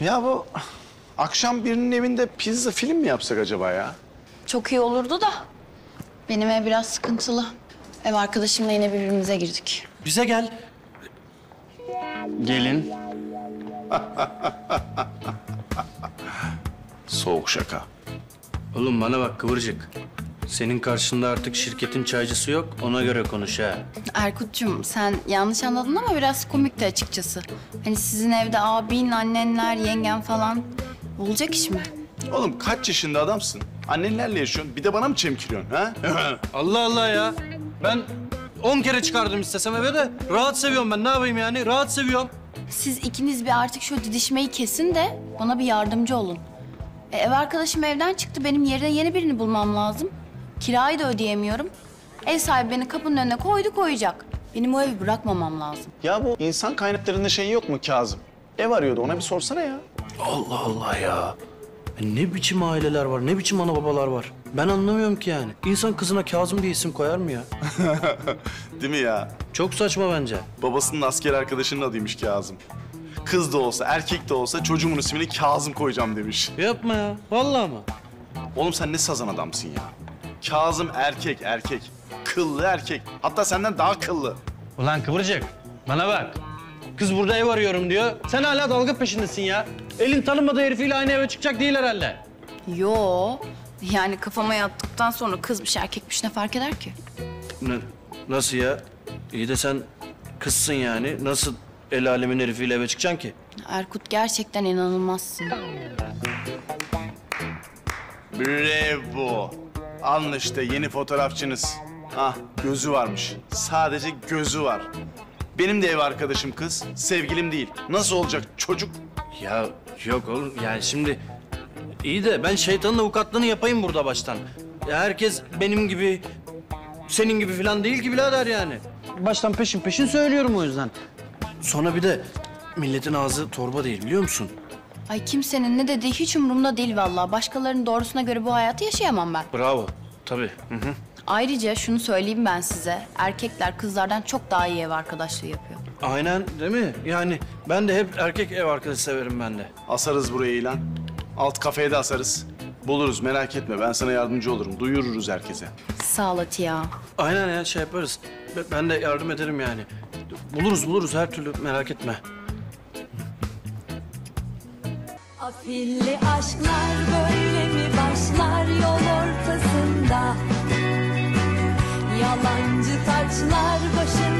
Ya bu akşam birinin evinde pizza film mi yapsak acaba ya? Çok iyi olurdu da benim ev biraz sıkıntılı. Ev arkadaşımla yine birbirimize girdik. Bize gel. Gelin. Soğuk şaka. Oğlum bana bak Kıvırcık. Senin karşında artık şirketin çaycısı yok, ona göre konuş ha. Erkut'cum sen yanlış anladın ama biraz komikti açıkçası. Hani sizin evde abin, annenler, yengen falan olacak iş mi? Oğlum kaç yaşında adamsın? Annenlerle yaşıyorsun, bir de bana mı çemkiliyorsun ha? Allah Allah ya. Ben 10 kere çıkardım istesem eve de rahat seviyorum ben. Ne yapayım yani? Rahat seviyorum. Siz ikiniz bir artık şu didişmeyi kesin de bana bir yardımcı olun. Ev arkadaşım evden çıktı, benim yerine yeni birini bulmam lazım. Kirayı da ödeyemiyorum. Ev sahibi beni kapının önüne koydu koyacak. Benim o evi bırakmamam lazım. Ya bu insan kaynaklarında şey yok mu Kazım? Ev arıyordu, ona bir sorsana ya. Allah Allah ya. Ne biçim aileler var, ne biçim ana babalar var. Ben anlamıyorum ki yani. İnsan kızına Kazım diye isim koyar mı ya? Değil mi ya? Çok saçma bence. Babasının asker arkadaşının adıymış Kazım. Kız da olsa, erkek de olsa çocuğumun ismini Kazım koyacağım demiş. Yapma ya, vallahi mı? Oğlum sen ne sazan adamsın ya. Kazım erkek, erkek. Kıllı erkek. Hatta senden daha kıllı. Ulan Kıvırcık, bana bak. Kız burada ev arıyorum diyor. Sen hala dalga peşindesin ya. Elin tanımadığı herifiyle aynı eve çıkacak değil herhalde. Yo. Yani kafama yattıktan sonra kızmış, erkekmiş ne fark eder ki? Nasıl ya? İyi de sen kızsın yani. Nasıl el alemin herifiyle eve çıkacaksın ki? Erkut gerçekten inanılmazsın. Bravo. Alın işte yeni fotoğrafçınız. Ah, gözü varmış. Sadece gözü var. Benim de ev arkadaşım kız, sevgilim değil. Nasıl olacak çocuk? Ya yok oğlum yani şimdi... iyi de ben şeytanın avukatlığını yapayım burada baştan. Ya herkes benim gibi, senin gibi falan değil ki birader yani. Baştan peşin söylüyorum o yüzden. Sonra bir de milletin ağzı torba değil biliyor musun? Ay kimsenin ne dediği hiç umurumda değil vallahi. Başkalarının doğrusuna göre bu hayatı yaşayamam ben. Bravo. Tabii. Hı-hı. Ayrıca şunu söyleyeyim ben size. Erkekler kızlardan çok daha iyi ev arkadaşlığı yapıyor. Aynen değil mi? Yani ben de hep erkek ev arkadaşı severim ben de. Asarız buraya ilan. Alt kafeye de asarız. Buluruz merak etme. Ben sana yardımcı olurum. Duyururuz herkese. Sağ ol Atiye. Aynen ya şey yaparız. Ben de yardım ederim yani. Buluruz her türlü merak etme. Afili aşklar böyle mi başlar yol ortasında? Yalancı taçlar başında.